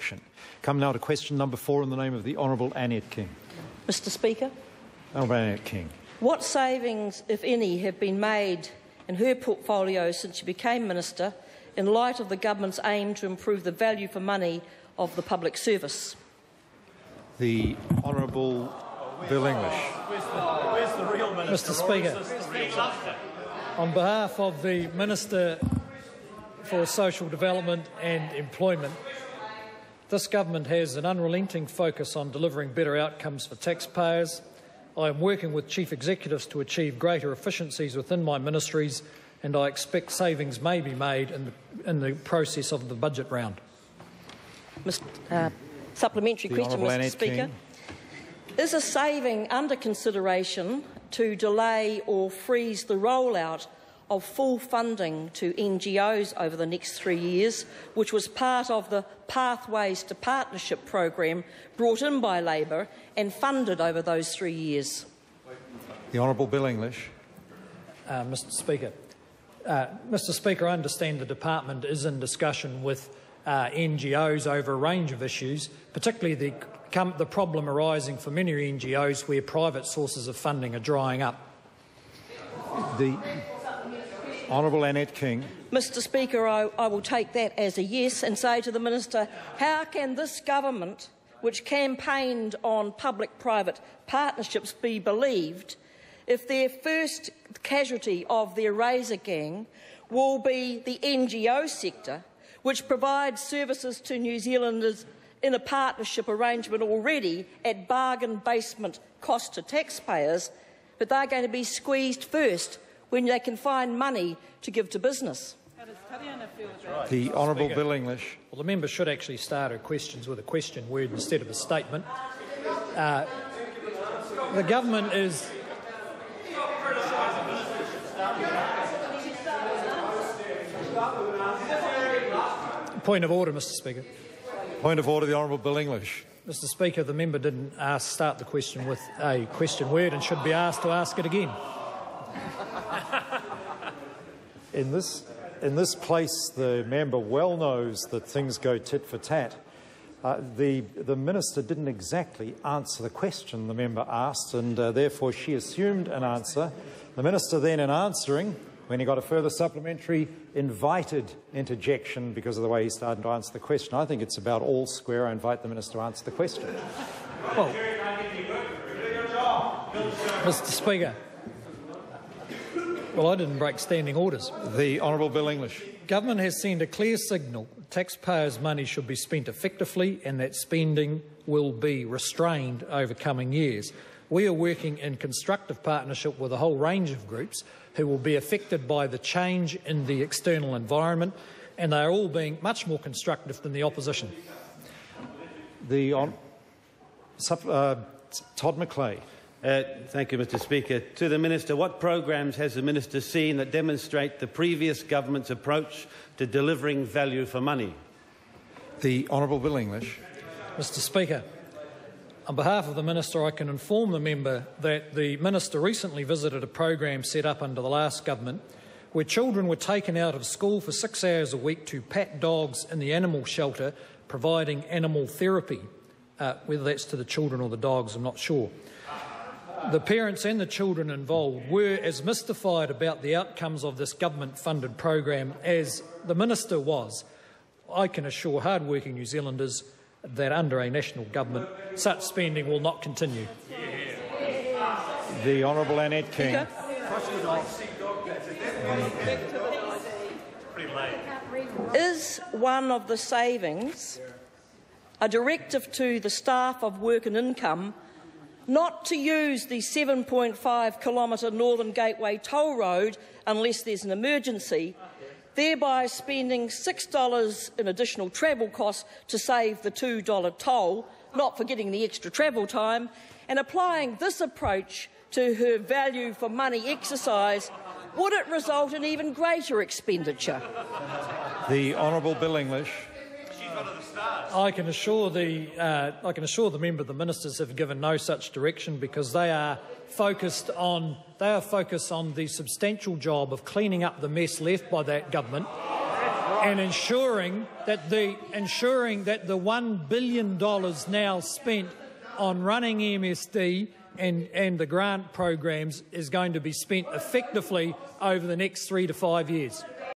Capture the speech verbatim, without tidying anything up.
direction. Come now to question number four in the name of the Honourable Annette King. Mr Speaker. Honourable Annette King. What savings, if any, have been made in her portfolio since she became Minister in light of the government's aim to improve the value for money of the public service? The Honourable Bill English. Mister Speaker, on behalf of the Minister for Social Development and Employment, this government has an unrelenting focus on delivering better outcomes for taxpayers. I am working with chief executives to achieve greater efficiencies within my ministries, and I expect savings may be made in the, in the process of the budget round. Mister Uh, supplementary the question, Honourable Mister Speaker. King. Is a saving under consideration to delay or freeze the rollout of full funding to N G Os over the next three years, which was part of the Pathways to Partnership programme brought in by Labour and funded over those three years? The Honourable Bill English. Uh, Mr Speaker. Uh, Mr Speaker, I understand the Department is in discussion with uh, N G Os over a range of issues, particularly the, com the problem arising for many N G Os where private sources of funding are drying up. The Honourable Annette King. Mister Speaker, I, I will take that as a yes and say to the Minister, how can this government, which campaigned on public-private partnerships, be believed if their first casualty of their razor gang will be the N G O sector, which provides services to New Zealanders in a partnership arrangement already at bargain basement cost to taxpayers, but they're going to be squeezed first when they can find money to give to business? The Honourable Bill English. Well, the member should actually start her questions with a question word instead of a statement. Uh, the government is... Point of order, Mister Speaker. Point of order, the Honourable Bill English. Mister Speaker, the member didn't ask, start the question with a question word and should be asked to ask it again. In this, in this place, the member well knows that things go tit for tat. Uh, the, the Minister didn't exactly answer the question the member asked, and uh, therefore she assumed an answer. The Minister then, in answering, when he got a further supplementary, invited interjection because of the way he started to answer the question. I think it's about all square. I invite the Minister to answer the question. Well, Mister Speaker. Well, I didn't break standing orders. The Honourable Bill English. Government has sent a clear signal taxpayers' money should be spent effectively and that spending will be restrained over coming years. We are working in constructive partnership with a whole range of groups who will be affected by the change in the external environment, and they are all being much more constructive than the opposition. The on uh, Todd McClay. Uh, thank you, Mister Speaker. To the Minister, what programs has the Minister seen that demonstrate the previous government's approach to delivering value for money? The Honourable Bill English. Mister Speaker, on behalf of the Minister, I can inform the member that the Minister recently visited a program set up under the last government where children were taken out of school for six hours a week to pat dogs in the animal shelter, providing animal therapy, uh, whether that's to the children or the dogs, I'm not sure. The parents and the children involved were as mystified about the outcomes of this government-funded program as the Minister was. I can assure hard-working New Zealanders that under a national government, such spending will not continue. The Honourable Annette King. Is one of the savings a directive to the staff of Work and Income not to use the seven point five kilometre Northern Gateway toll road unless there's an emergency, thereby spending six dollars in additional travel costs to save the two dollar toll, not forgetting the extra travel time, and applying this approach to her value for money exercise? Would it result in even greater expenditure? The Honourable Bill English. I can assure the uh, I can assure the member the ministers have given no such direction, because they are focused on they are focused on the substantial job of cleaning up the mess left by that government and ensuring that the ensuring that the one billion dollars now spent on running M S D and, and the grant programs is going to be spent effectively over the next three to five years.